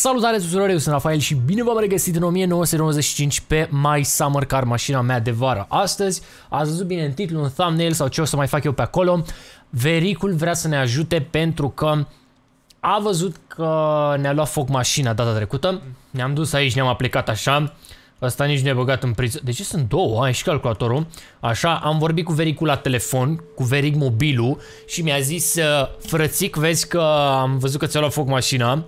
Salutare tuturor, eu sunt Rafael și bine v-am regăsit în 1995 pe My Summer Car, mașina mea de vară. Astăzi, ați văzut bine în titlu, în thumbnail sau ce o să mai fac eu pe acolo, Vericul vrea să ne ajute pentru că a văzut că ne-a luat foc mașina data trecută. Ne-am dus aici, ne-am aplicat așa. Ăsta nici nu e băgat în priză. De ce sunt două? Ai și calculatorul. Așa, am vorbit cu Vericul la telefon, cu Veric mobilul și mi-a zis: frățic, vezi că am văzut că ți-a luat foc mașina.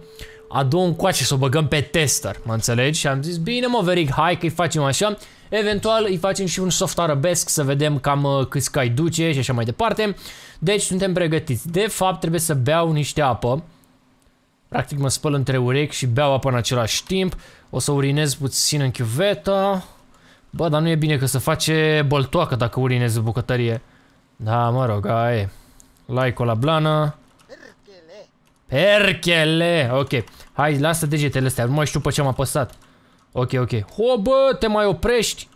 Adu-o încoace să o băgăm pe tester, mă înțelegi? Și am zis, bine mă Veric, hai că-i facem așa. Eventual îi facem și un soft arabesc să vedem cam câți cai duce și așa mai departe. Deci suntem pregătiți. De fapt trebuie să beau niște apă. Practic mă spăl între urechi și beau apă în același timp. O să urinez puțin în chiuvetă. Bă, dar nu e bine că se face băltoacă dacă urinez în bucătărie. Da, mă rog, aia like-o la blană. Perchele! Ok, hai, lasă degetele astea, nu mai știu pe ce am apăsat. Ok, ok. Ho, bă, te mai oprești?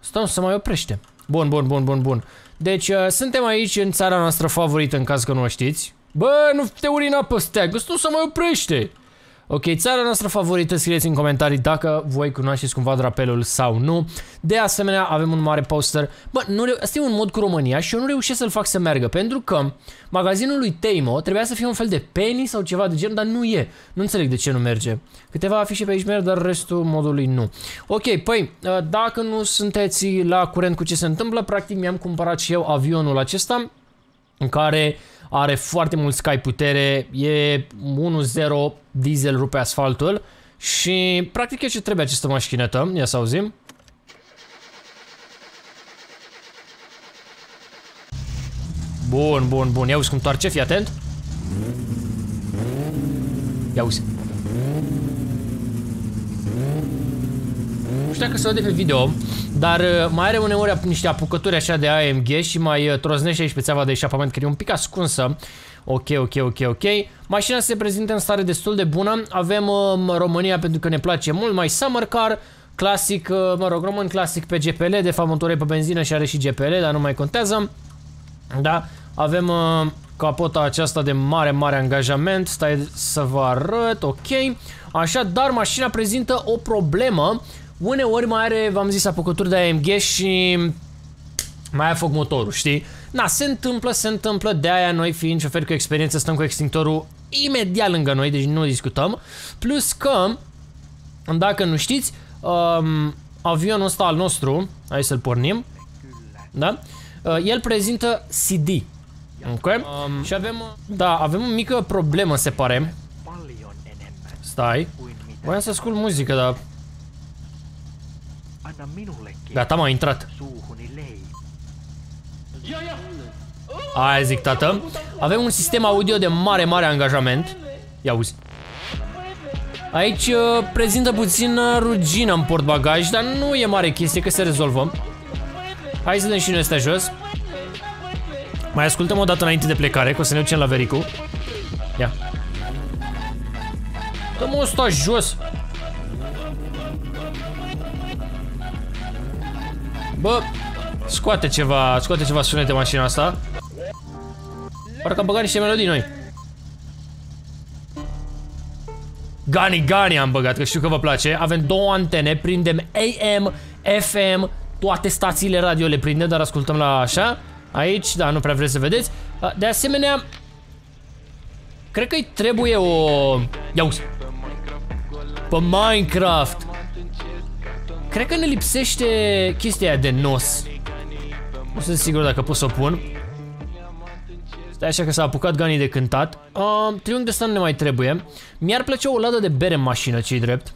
Stăm să mai oprește. Bun, bun, bun, bun, bun. Deci, suntem aici în țara noastră favorită, în caz că nu o știți. Bă, nu te urina pe steag, stăm să mai oprește. Ok, țara noastră favorită, scrieți în comentarii dacă voi cunoașteți cumva drapelul sau nu. De asemenea, avem un mare poster. Bă, asta e un mod cu România și eu nu reușesc să-l fac să meargă, pentru că magazinul lui Teimo trebuia să fie un fel de penny sau ceva de genul, dar nu e. Nu înțeleg de ce nu merge. Câteva afișe pe aici merg, dar restul modului nu. Ok, păi, dacă nu sunteți la curent cu ce se întâmplă, practic mi-am cumpărat și eu avionul acesta, în care are foarte mult sky putere, e 1.0 diesel, rupe asfaltul și practic e ce trebuie această mașinetă, ia să auzim. Bun, bun, bun, ia uzi cum toarce, fii atent. Ia uzi. Nu știu dacă se vede pe video, dar mai are uneori niște apucături așa de AMG și mai troznește aici pe țeava de eșapament, care e un pic ascunsă. Ok, ok, ok, ok. Mașina se prezintă în stare destul de bună. Avem România, pentru că ne place mult, mai Summer Car, clasic, mă rog, român clasic pe GPL, de fapt motorul e pe benzină și are și GPL, dar nu mai contează. Da, avem capota aceasta de mare, mare angajament, stai să vă arăt, ok. Așa, dar mașina prezintă o problemă. Uneori mai are, v-am zis, apucături de AMG și mai are foc motorul, știi? Na, se întâmplă, de aia noi fiind șoferi cu experiență stăm cu extintorul imediat lângă noi, deci nu discutăm. Plus că, dacă nu știți, avionul ăsta al nostru, hai să-l pornim, da? El prezintă CD, ok? Și avem, da, avem o mică problemă, se pare. Stai, voiam să ascult muzică, dar... Gata, m-a intrat. Aia zic, tată. Avem un sistem audio de mare, mare angajament. Ia uzi. Aici prezintă puțin rugină în portbagaj, dar nu e mare chestie, că se rezolvă. Hai să dăm și noi ăsta jos. Mai ascultăm o dată înainte de plecare, că o să ne ducem la Vericul. Ia. Dăm ăsta jos. Bă, scoate ceva sunete mașina asta. Parcă am băgat niște melodii noi. Gani am băgat, că știu că vă place. Avem două antene, prindem AM, FM, toate stațiile radio le prindem, dar ascultăm la așa. Aici, da, nu prea vreți să vedeți. De asemenea, cred că îi trebuie o... Ia uzi. Pe Minecraft. Cred că ne lipsește chestia aia de nos. Nu sunt sigur dacă pot să o pun. Stai așa că s-a apucat Gani de cântat. Triunghi de ăsta nu ne mai trebuie. Mi-ar plăcea o ladă de bere în mașină, ce-i drept.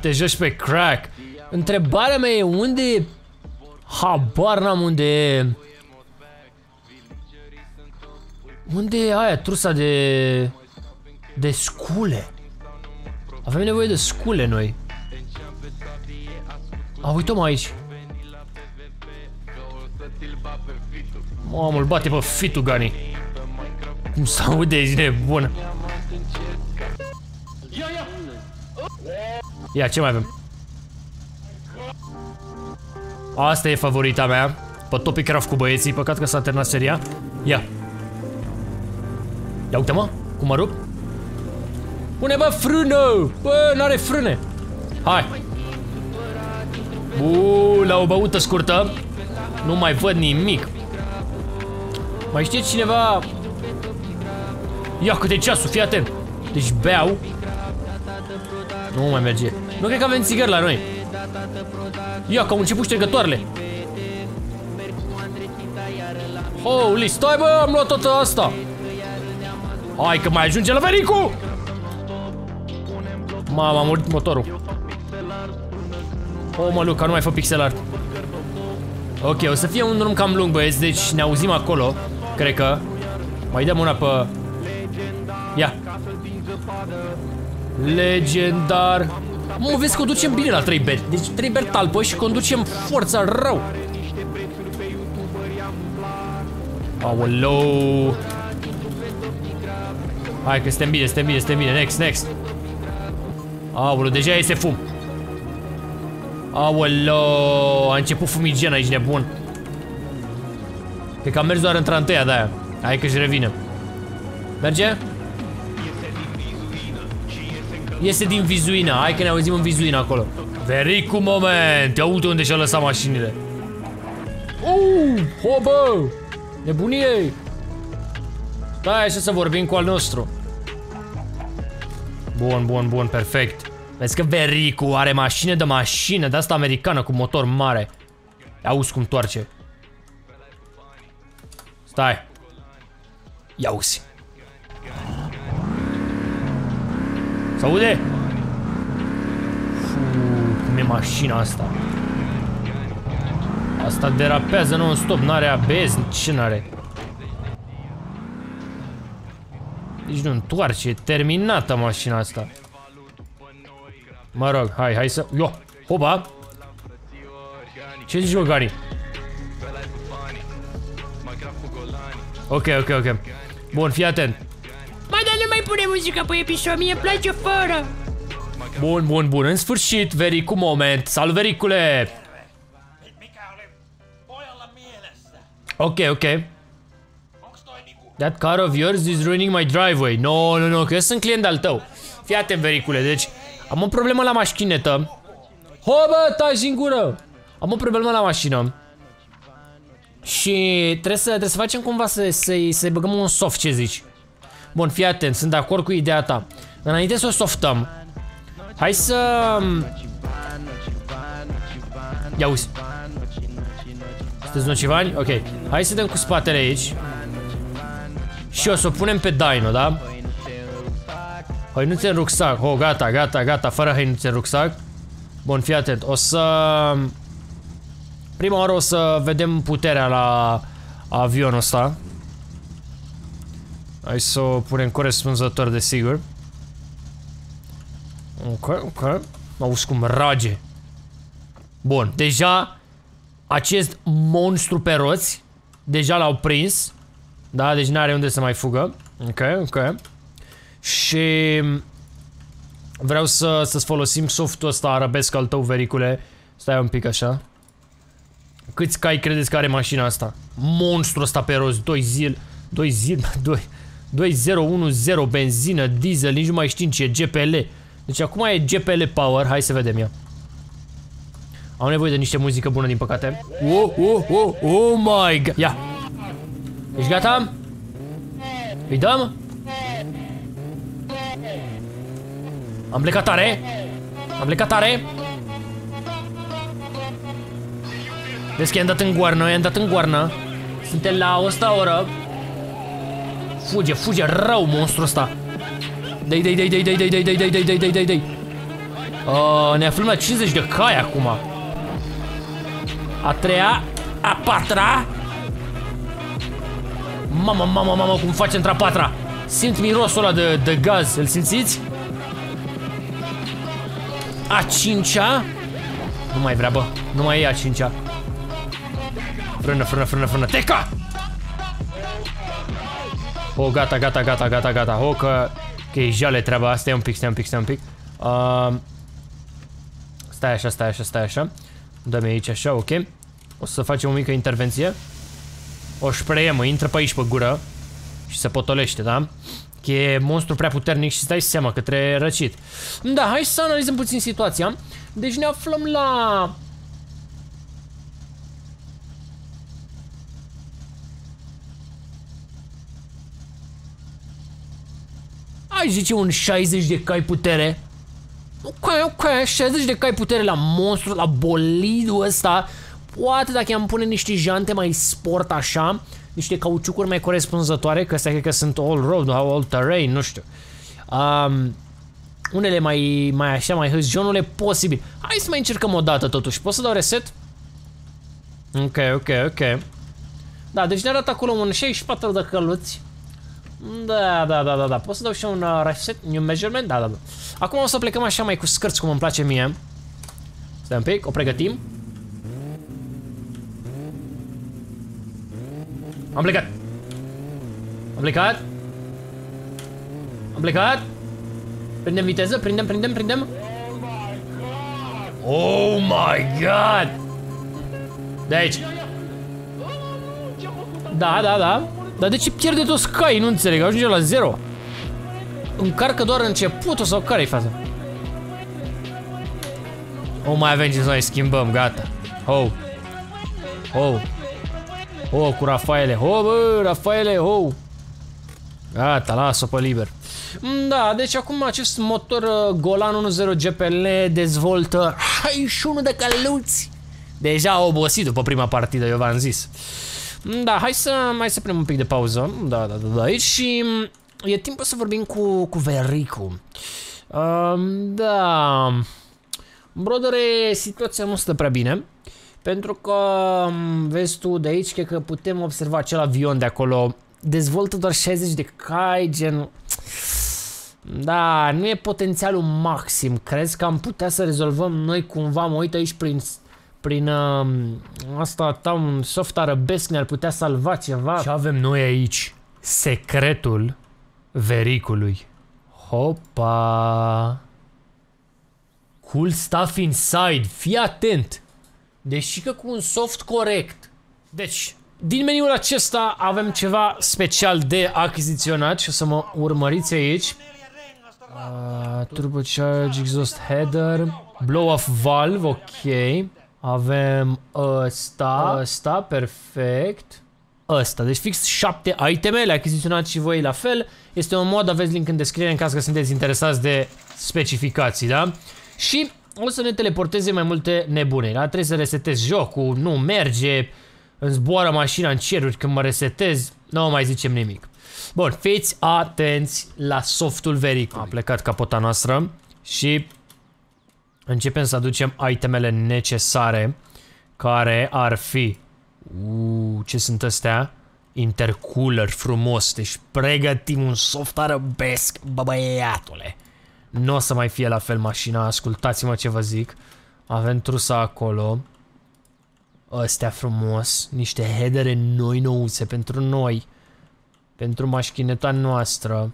Te joci pe crack. Întrebarea mea e unde e... Habar n-am unde e... Unde e aia, trusa de... De scule. Avem nevoie de scule noi. A, uite-o aici. Mamă, îl bate pe fitul Gani. Cum s-aude, e nebun. Ia, ce mai avem? Asta e favorita mea. Pe Topic Craft cu băieții, păcat că s-a terminat seria. Ia. Ia uite-mă, cum mă rup. Pune bă frână. Bă, n-are frâne. Hai. Bun, la o băută scurtă. Nu mai văd nimic. Mai știți cineva? Ia câte ceasul, fii atent. Deci beau. Nu mai merge. Nu cred că avem țigări la noi. Ia că au început ștergătoarele. Holy, stai bă, am luat toată asta. Hai că mai ajunge la Vericul. Mama, am murit motorul. O mă, Luca, nu mai fă pixel art. Ok, o să fie un drum cam lung, băieți. Deci ne auzim acolo, cred că. Mai dăm una pe... Ia. Legendar. Mă, vezi, conducem bine la 3B. Deci 3B talpă și conducem forța rău. Aoleu. Hai că suntem bine, suntem bine, suntem bine. Next, next. Aoleu, deja iese fum. Aoleu, a început fumigena aici, nebun. Cred că am mers doar în tranteia de aia. Hai că-și revine. Merge? Iese din vizuina, hai că ne auzim în vizuina acolo. Vericul, moment, ia uite unde și-a lăsat mașinile. Ho bă, nebunie. Stai așa să vorbim cu al nostru. Bun, bun, bun, perfect. Vezi că Vericul are mașină de mașină, de asta americană cu motor mare. Auzi cum toarce. Stai. Ia uzi. S-aude? Cum e mașina asta. Asta derapează non-stop, n-are ABS, ce n-are. Nici nu întoarce, e terminată mașina asta. Mă rog, hai, hai să... Io, hopa! Ce zici, mă, Gani? Ok, ok, ok. Bun, fii atent. Pune muzica pe episod, mie îmi place fără. Bun, bun, bun, în sfârșit, Vericul, moment. Salut, Vericule! Ok, ok. That car of yours is ruining my driveway. No, no, no, că eu sunt client al tău. Fii atent, Vericule, deci am o problemă la mașchinetă. Ho, bă, taci din gură! Am o problemă la mașină. Și trebuie să facem cumva să-i băgăm un soft, ce zici? Bun, fii atent, sunt de acord cu ideea ta. Înainte să o softăm, hai să... Ia uzi. Sunteți nocivani? Ok. Hai să dăm cu spatele aici. Și o să o punem pe Dino, da? Hăinuțe în rucsac. Oh, gata, gata, gata. Fără hăinuțe în rucsac. Bun, fii atent. O să... Prima oară o să vedem puterea la avionul ăsta. Hai să o punem corespunzător, desigur. Ok, ok. Auzi cum rage. Bun, deja acest monstru pe roți deja l-au prins. Da, deci n-are unde să mai fugă. Ok, ok. Și vreau să-ți folosim softul ăsta arabesc al tău, Vericule. Stai un pic așa. Câți cai credeți că are mașina asta? Monstru ăsta pe roți, 2 zile 2010 benzină, diesel, nici nu mai știm ce e, GPL. Deci acum e GPL Power, hai să vedem ea. Am nevoie de niște muzică bună, din păcate. Oh my god. Ia. Ești gata? Îi dăm? Am plecat tare. Am plecat tare. Vezi că i-am dat în goarnă, i-am dat în goarnă. Suntem la 100 oră. Fuge, fuge rău monstru ăsta. Dei, dei, dei, dei, dei, dei, dei, dei, dei, dei, dei, dei, dei. Ne aflăm la 50 de cai acum. A treia, a patra. Mama, mama, mama, cum face într-a patra. Simt mirosul ăla de gaz, îl simțiți? A cincea. Nu mai vrea, bă, nu mai e a cincea. Frână, frână, frână, frână, teca! Oh, gata, gata, gata, gata, gata. Oh, că e jale treaba asta. Stai un pic, stai un pic, stai un pic. Stai așa, stai așa, stai așa. Dă-mi aici așa, ok. O să facem o mică intervenție. O șpreie, mă, intră pe aici pe gură. Și se potolește, da? Că e monstru prea puternic și îți dai seama că trebuie răcit. Da, hai să analizăm puțin situația. Deci ne aflăm la... ai zice un 60 de cai putere. Ok, ok, 60 de cai putere la monstru, la bolidul ăsta. Poate dacă i-am pune niște jante mai sport așa, niște cauciucuri mai corespunzătoare, că astea cred că sunt all road, all terrain, nu știu. Unele mai așa, mai hâzjonule posibil. Hai să mai încercăm o dată totuși. Pot să dau reset? Ok, ok, ok. Da, deci ne arată acolo un 64 de căluți. Da, da, da, da, da. Pot să dau și un reset, new measurement? Da, da, da. Acum o să plecăm așa mai cu scârți, cum îmi place mie. Stai un pic, o pregătim. Am plecat. Am plecat. Am plecat. Prindem viteză, prindem, prindem, prindem. Oh my god. De aici. Da, da, da. Dar de ce pierde toți caii? Nu înțeleg, ajunge la 0. Încarcă doar începutul sau care-i faza? O mai avem ce să mai schimbăm, gata. Oh. Oh. Oh, cu Rafaele. Oh, bă, Rafaele, oh. Gata, las-o pe liber. Da, deci acum acest motor Golan 1.0 GPL dezvoltă 61 de căluți. Deja obosit după prima partidă, eu v-am zis. Da, hai să punem un pic de pauză. Da, da, da, da, aici și e timpul să vorbim cu Vericul. Da. Brodere, situația nu stă prea bine. Pentru că, vezi tu de aici, cred că putem observa acel avion de acolo. Dezvoltă doar 60 de cai, gen... Da, nu e potențialul maxim. Crezi că am putea să rezolvăm noi cumva? Mă uit aici prin asta ta, un soft arabesc ne-ar putea salva ceva. Ce avem noi aici? Secretul vericului. Hopa! Cool stuff inside, fii atent! Deși că cu un soft corect. Deci, din meniul acesta avem ceva special de achiziționat și o să mă urmăriți aici. Turbocharge, exhaust header, blow-off valve, ok. Avem ăsta, ăsta, perfect. Ăsta, deci fix 7 iteme, le achiziționați și voi la fel. Este un mod, aveți link în descriere în caz că sunteți interesați de specificații, da? Și... o să ne teleporteze mai multe nebune, da? Trebuie să resetez jocul, nu merge, îmi zboară mașina în ceruri când mă resetez, nu mai zicem nimic. Bun, fiți atenți la softul vericului. A plecat capota noastră și începem să aducem itemele necesare, care ar fi... ce sunt astea? Intercooler frumos, deci pregătim un soft arabesc, bă băiatule. Nu o să mai fie la fel mașina, ascultați-mă ce vă zic. Avem trusa acolo. Astea frumos. Niște headere noi nouțe pentru noi. Pentru mașchineta noastră.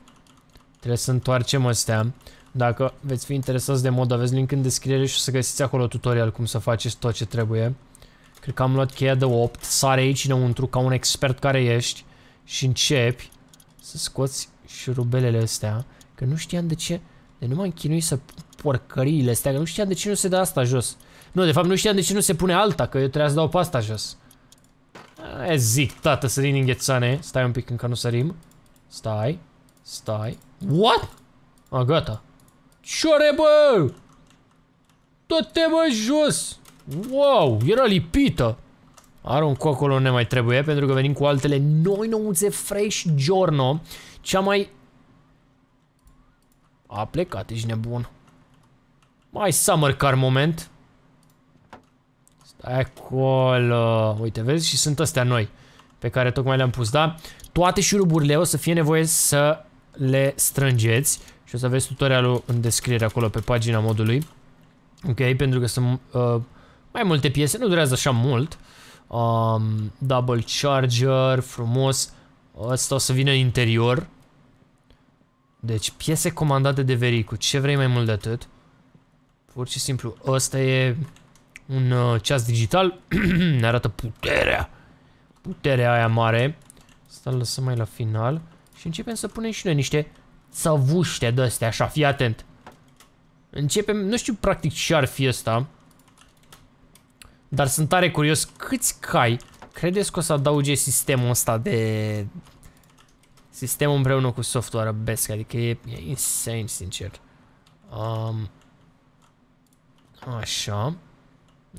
Trebuie să întoarcem astea. Dacă veți fi interesați de mod, aveți link în descriere și o să găsiți acolo tutorial cum să faceți tot ce trebuie. Cred că am luat cheia de 8. Sare aici înăuntru ca un expert care ești. Și începi să scoți șurubelele astea. Că nu știam de ce... de nu m-am chinuit să porcăriile astea, că nu știam de ce nu se dă asta jos. Nu, de fapt nu știam de ce nu se pune alta, că eu trebuia să dau pe asta jos. E zic, tată, sări din ghețane. Stai un pic încă nu sărim. Stai, stai. What? A, gata. Ciore, bă! Tot-te, bă, jos! Wow, era lipită! Arunc-o acolo, nu mai trebuie, pentru că venim cu altele noi nouțe, fresh giorno. Cea mai... a plecat, ești nebun. My Summer Car moment. Stai acolo. Uite, vezi? Și sunt astea noi pe care tocmai le-am pus, da? Toate șuruburile o să fie nevoie să le strângeți. Și o să aveți tutorialul în descriere acolo pe pagina modului. Ok? Pentru că sunt mai multe piese, nu durează așa mult. Double charger, frumos. Asta o să vină în interior. Deci, piese comandate de vericul. Ce vrei mai mult de atât? Pur și simplu, ăsta e un ceas digital. Ne arată puterea. Puterea aia mare. Asta îl lăsăm mai la final. Și începem să punem și noi niște țăvuște de-astea, așa, fii atent. Începem, nu știu practic ce ar fi ăsta, dar sunt tare curios câți cai credeți că o să adauge sistemul ăsta de... Sistemul împreună cu Soft Arabesc, adică e insane, sincer. Așa.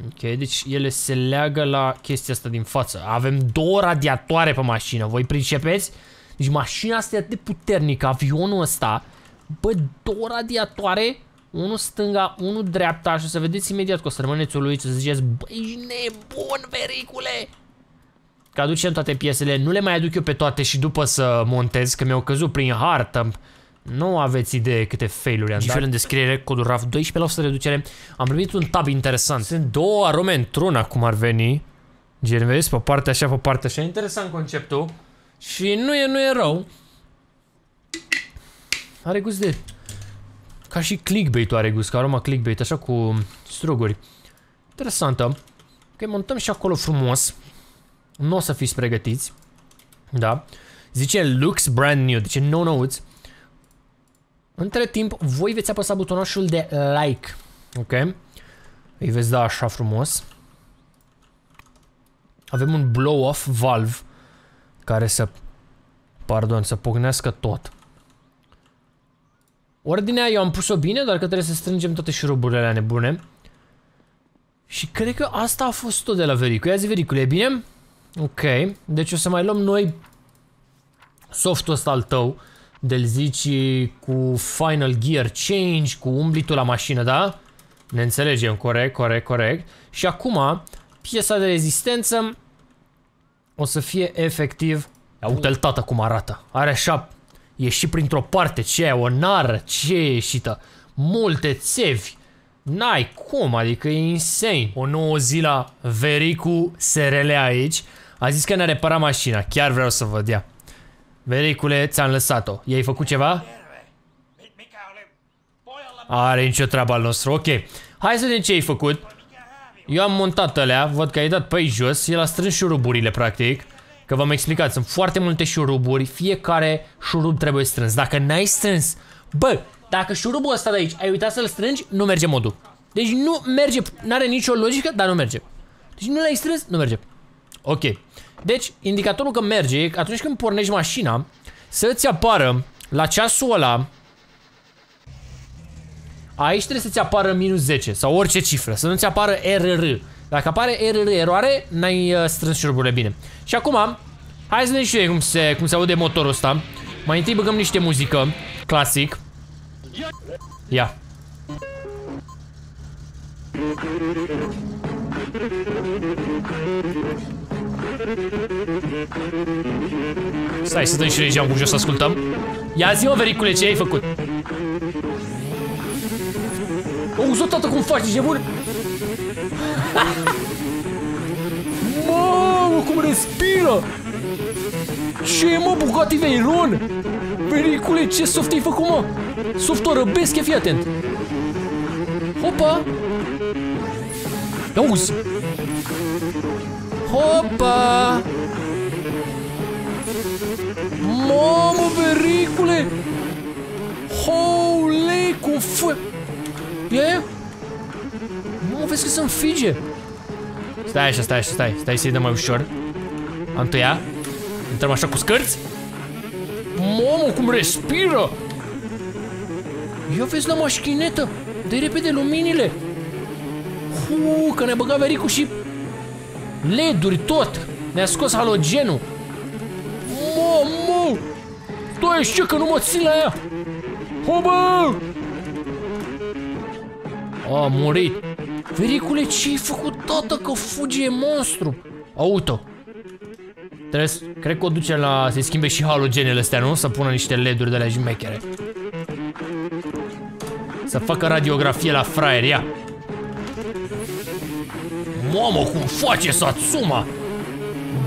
Ok, deci ele se leagă la chestia asta din față. Avem două radiatoare pe mașină, voi pricepeți? Deci mașina asta e atât de puternică, avionul ăsta. Bă, două radiatoare, unul stânga, unul dreapta și o să vedeți imediat că o să rămâneți uluiți, o să ziceți, bă, ești nebun, Vericule! Că aducem toate piesele, nu le mai aduc eu pe toate și după să montez, că mi-au căzut prin hartă. Nu aveți idee câte failuri am dat. În descriere, codul RAF 12% reducere. Am primit un tab interesant. Sunt două arome într-una, cum ar veni. Gen, vezi, pe partea așa, pe partea așa. Interesant conceptul. Și nu e rău. Are gust de... Ca și clickbait-ul are gust, ca aroma clickbait, așa cu struguri. Interesantă. Ok, montăm și acolo frumos. Nu o să fiți pregătiți. Da. Zice looks brand new, zice nouț. Între timp, voi veți apăsa butonașul de like. Ok? Îi veți da așa frumos. Avem un blow-off valve care să... Pardon, să pocnească tot. Ordinea eu am pus-o bine, doar că trebuie să strângem toate șuruburile alea nebune. Și cred că asta a fost tot de la Vericul. Ia zi, Vericul, e bine? Ok, deci o să mai luăm noi softul ăsta al tău. De-l zici cu final gear change, cu umblitul la mașină, da? Ne înțelegem, corect, corect, corect. Și acum, piesa de rezistență o să fie efectiv... Uite-l tata cum arată. Are așa, e și printr-o parte, ce e o nară, ce e ieșită. Multe țevi. N-ai cum, adică e insane. O nouă zi la Vericul SRL aici. A zis că ne-a reparat mașina, chiar vreau să văd ea. Vericule, ți-am lăsat-o. I-ai făcut ceva? Are nicio treabă al nostru, ok. Hai să vedem ce ai făcut. Eu am montat alea, văd că ai dat pe jos. El a strâns șuruburile, practic. Că v-am explicat, sunt foarte multe șuruburi. Fiecare șurub trebuie strâns. Dacă n-ai strâns... Bă, dacă șurubul ăsta de aici ai uitat să-l strângi, nu merge modul. Deci nu merge, n-are nicio logică, dar nu merge. Deci nu l-ai strâns, nu merge. Ok. Deci, indicatorul că merge e că atunci când pornești mașina, să-ți apară la ceasul ăla. Aici trebuie să-ți apară minus 10 sau orice cifră, să nu-ți apară RR. Dacă apare RR, eroare, n-ai strâns șuruburile bine. Și acum, hai să vedem și eu cum se aude motorul ăsta. Mai întâi băgăm niște muzică, clasic. Ia. Stai, să dăm și regia cu jos, să ascultăm. Ia zi-mă, Vericule, ce ai făcut? Auzi-o, tată, cum faci, ești nebun? Mă, cum respiră! Ce, mă, Bugatti Veyron? Vericule, ce soft ai făcut, mă? Soft Arabesc, fii atent. Hopa! Auzi! Hopa! Mamă, Vericule! Holy, cum fă... E? Mă, vezi că se înfige! Stai așa, stai așa, stai să-i dăm mai ușor. Am tăiat. Intrăm așa cu scârți. Mamă, cum respiră! Ia vezi la mașchinetă! Dă-i repede luminile! Huu, că ne-a băgat Vericul și... LED-uri tot! Ne-a scos halogenul! Mă! Tu ești ce, că nu mă țin la ea! Hobă! A murit! Vericule, ce-ai făcut, tata, că fuge monstru? Auto! Trebuie, cred că o duce la... să-i schimbe și halogenele astea, nu? Să pună niște LED-uri de la jimechere. Să facă radiografie la fraier, ia! Mamă, cum face Satsuma?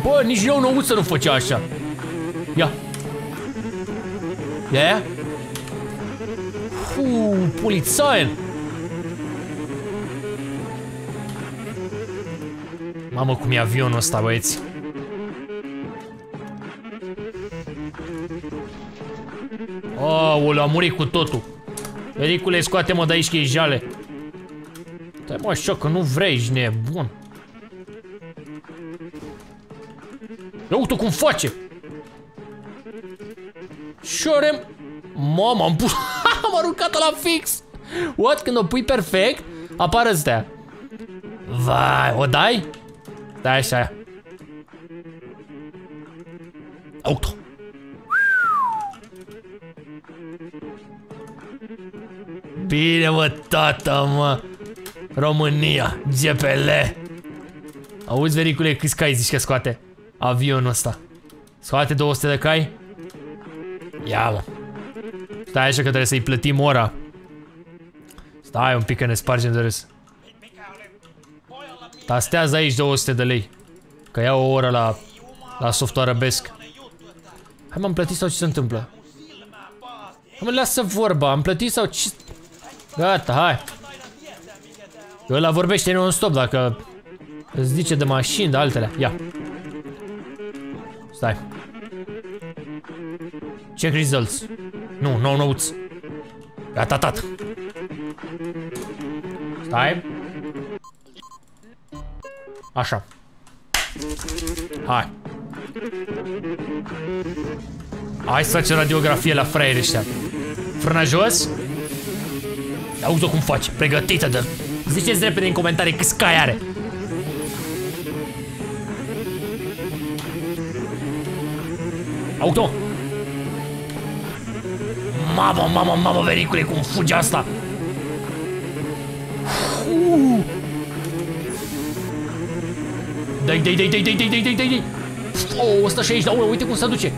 Bă, nici eu nouță nu făcea așa. Ia. Ia, ia. Uu, polițaien. Mamă, cum e avionul ăsta, băieți. Aoleu, a murit cu totul. Vericule, scoate-mă de aici că e jale. Stai mă așa că nu vrei, ești nebun. Ia uite cum face. Șorem. Mama, am pus... am aruncat-o la fix. What? Când o pui perfect, apare astea. Vai, o dai? Da, așa. Auto. Bine, mă, tata, mă. România, GPL. Auzi, Vericule, câți cai zici că scoate avionul ăsta? Scoate 200 de cai? Ia, mă. Stai așa că trebuie să-i plătim ora. Stai un pic că ne spargem de râs. Tastează aici 200 de lei. Că iau o oră la Soft Arabesc. Hai, m-am plătit sau ce se întâmplă? Mă, lasă vorba, am plătit sau ce? Gata, hai. Ăla vorbește non-stop dacă îți zice de mașini, de altele. Ia. Stai. Check results. Nu, no notes. Gata, tat. Stai. Așa. Hai. Hai să facem radiografie la fraieri ăștia. Frâna jos. Auzi-o cum face, pregătită de... Ziceți repede în comentarii câți cai are. Auto. Mamă, mamă, mamă, Vericule, cum fuge asta. Dai, dai, dai, dai, dai, dai, dai, dai. O, 160, da, uite cum se duce.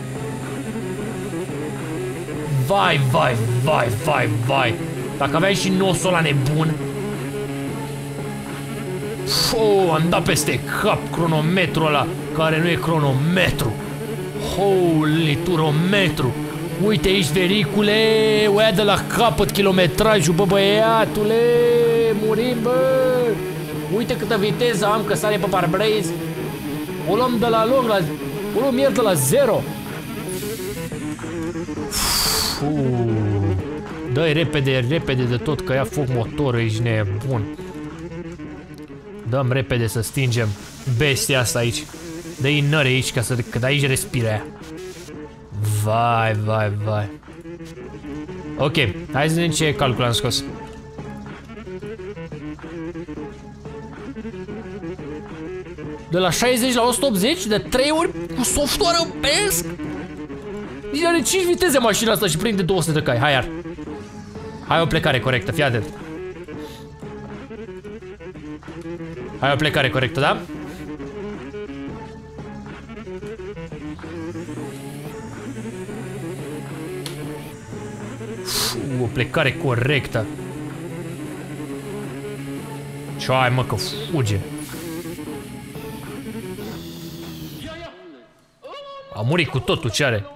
Vai, vai, vai, vai, vai. Dacă aveai și nosul ăla nebun. O, am dat peste cap cronometrul ăla, care nu e cronometru. Holy turometru. Uite aici, Vericule, o ia de la capăt kilometrajul, bă, băiatule, murim, bă. Uite câtă viteză am că sare pe parbriz. O luăm de la lung, o luăm ieri de la zero. Dă-i repede, repede de tot, că ia foc motorul, ești nebun. Dăm repede să stingem bestia asta aici. Dă-i nări aici, ca să, că de aici respire aia. Vai, vai, vai. Ok, hai să vedem ce calcul am scos. De la 60 la 180, de 3 ori cu Soft Arabesc. Nici are 5 viteze mașina asta și prinde 200 de cai. Hai, iar. Hai o plecare corectă, fii atent. Hai o plecare corectă, da? O plecare corectă. Ce-ai, mă, că fuge. A murit cu totul, ce are?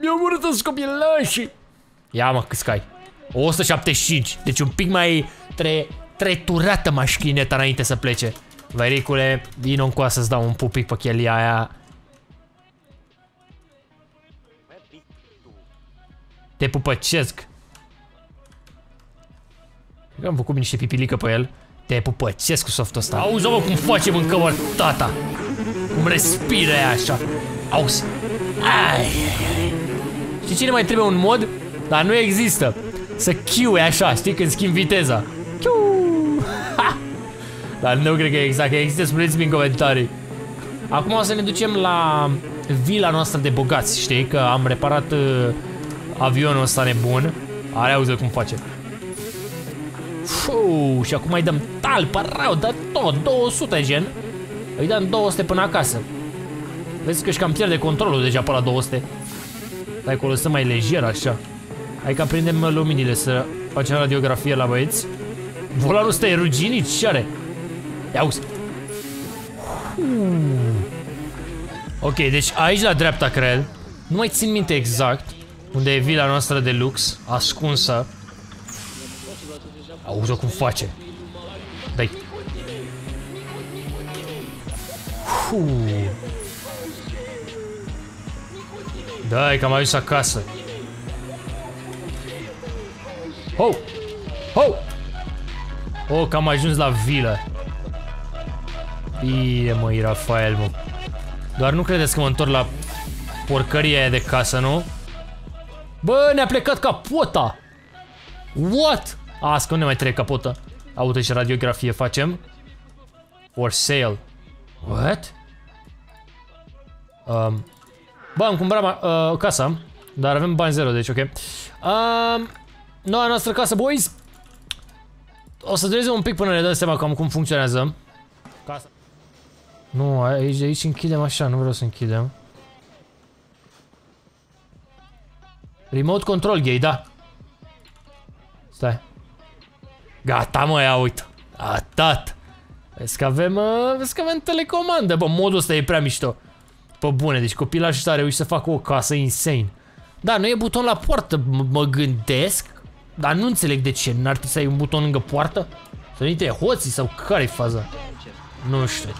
Mi-au murit toți copilașii. Ia, mă, câți cai? 175, deci un pic mai treturată mașchineta înainte să plece. Vericule, vino încoa să-ți dau un pupic pe chelia aia. Te pupăcesc. Eu am făcut niște pipilică pe el. Te pupăcesc cu softul ăsta. Auzi, mă, cum facem în cămăr, tata. Cum respire aia așa. Auzi. Ai. Știi cine mai trebuie un mod? Dar nu există. Să chiue așa, știi, când schimbi viteza. Dar nu cred că e exact, că există, spuneți-mi în comentarii. Acum o să ne ducem la vila noastră de bogați, știi, că am reparat avionul ăsta nebun. Are, auzi cum face. Fuu, și acum îi dăm talpa, rău, dar tot, 200 gen. Îi dăm 200 până acasă. Vezi că și cam pierde controlul deja pe la 200. Stai că o lăsăm mai lejer așa. Hai că prindem luminile să facem radiografie la băieți. Volanul ăsta e ruginit, ce are? Ia auzi. Ok, deci aici la dreapta, cred. Nu mai țin minte exact unde e vila noastră de lux, ascunsă. Auzi-o cum face. Dai. Dai, că am ajuns acasă. Ho! Ho! Oh, că am ajuns la vilă. Ie, măi, Rafael, mă. Doar nu credeți că mă întorc la porcăria aia de casă, nu? Bă, ne-a plecat capota! What? Asta că nu ne mai trec capota. Auto și radiografie facem. For sale. What? Bă, am cumpărat casa, dar avem bani zero, deci ok. Noua noastră casă, boys. O să dureze un pic până ne dăm seama cam cum funcționează casa. Nu, aici închidem așa, nu vreau să închidem. Remote control gate, da. Stai. Gata, mă, ia uite. Atat. Vezi că avem, telecomandă. Bă, modul ăsta e prea mișto. Pă bune, deci copilajul ăsta a reușit să facă o casă insane. Da, nu e buton la poartă, mă gândesc. Dar nu înțeleg de ce, n-ar trebui să ai un buton lângă poartă? Să nu-i tăie hoții sau care-i faza? Nu știu.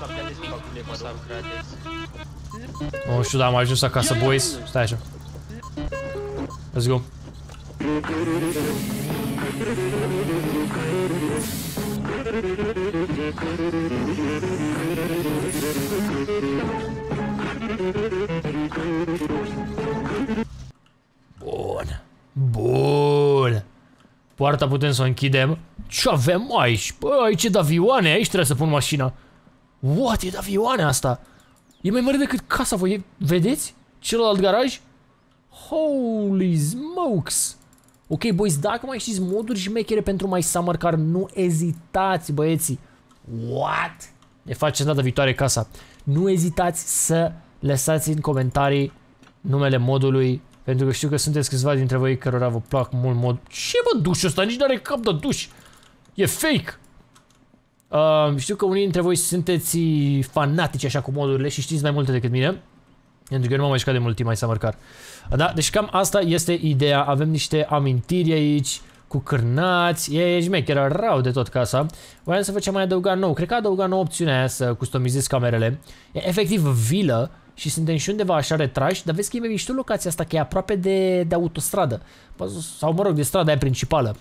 Nu știu, dar am ajuns acasă, boys. Stai așa. Let's go. Bun. Bun. Poarta putem să o închidem. Ce avem aici? Bă, aici e d'avioane. Aici trebuie să pun mașina. What? E d'avioane asta. E mai mare decât casa voi. Vedeți? Celălalt garaj? Holy smokes. Ok, boys, dacă mai știți moduri și mechere pentru My Summer Car, nu ezitați, băieții. What? Ne faceți data viitoare casa. Nu ezitați să lăsați în comentarii numele modului, pentru că știu că sunteți câțiva dintre voi cărora vă plac mult mod. Ce, bă, dușul ăsta? Nici n-are cap de duș. E fake. Știu că unii dintre voi sunteți fanatici așa cu modurile și știți mai multe decât mine, pentru că eu nu m-am mai jucat de mult timp My Summer Car. Da, deci cam asta este ideea. Avem niște amintiri aici cu cârnați. E șmecheră rău de tot casa. Voiam să facem mai adăugat nou. Cred că a adăugat nouă opțiunea aia să customizezi camerele. E efectiv vilă și suntem și undeva așa retrași, dar vezi că e mai mișto locația asta, că e aproape de autostradă. Sau mă rog, de strada aia principală.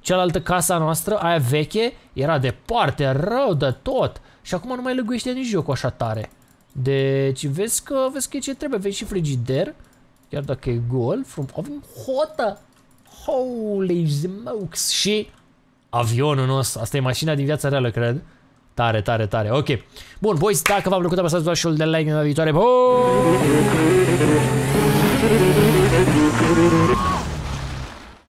Cealaltă casa noastră, aia veche, era departe, rău de tot. Și acum nu mai lăguiește nici jocul așa tare. Deci vezi că e ce trebuie. Vezi și frigider, chiar dacă e gol. Avem hotă. Holy smokes. Și avionul nostru. Asta e mașina din viața reală, cred. Tare, tare, tare. Ok. Bun, boys, dacă v-a plăcut, apăsați și un de like în viitoare. Bun!